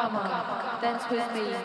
Come on, dance with me.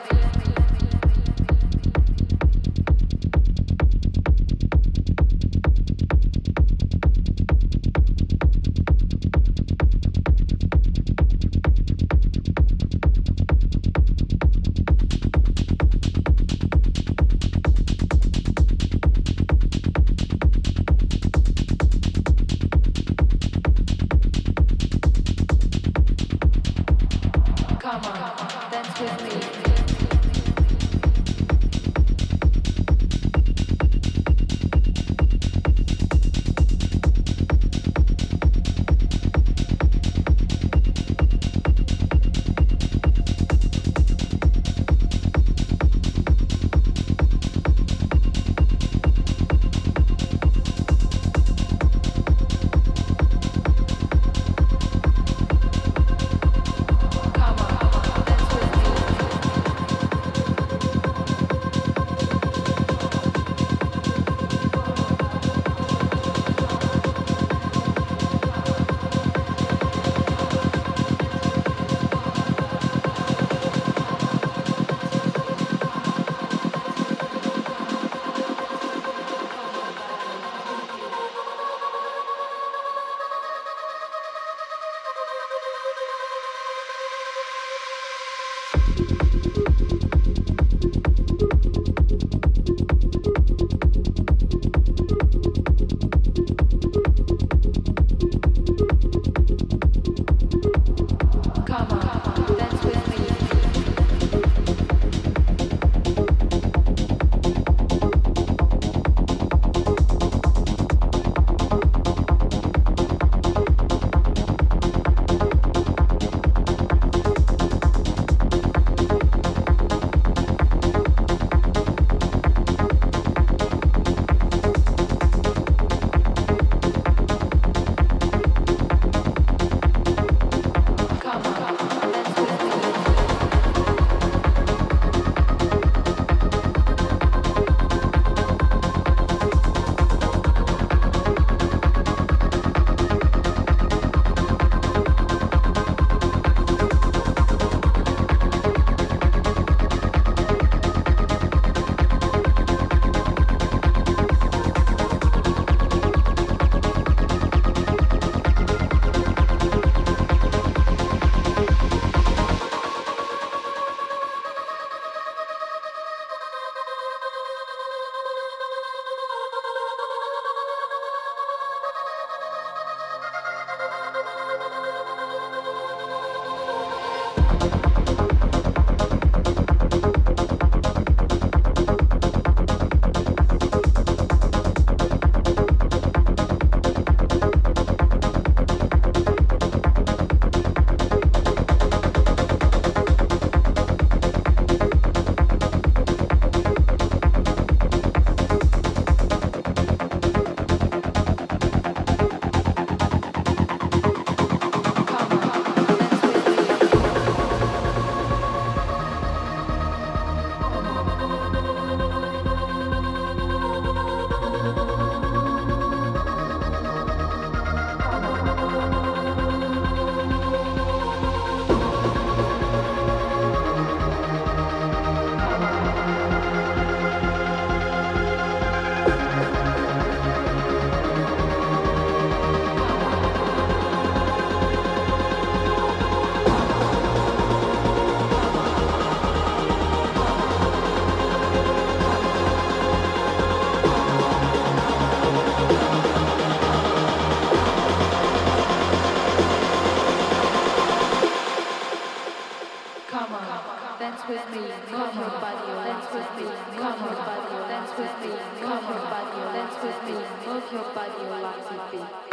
Come on, buddy, dance with me. Move your body like you be.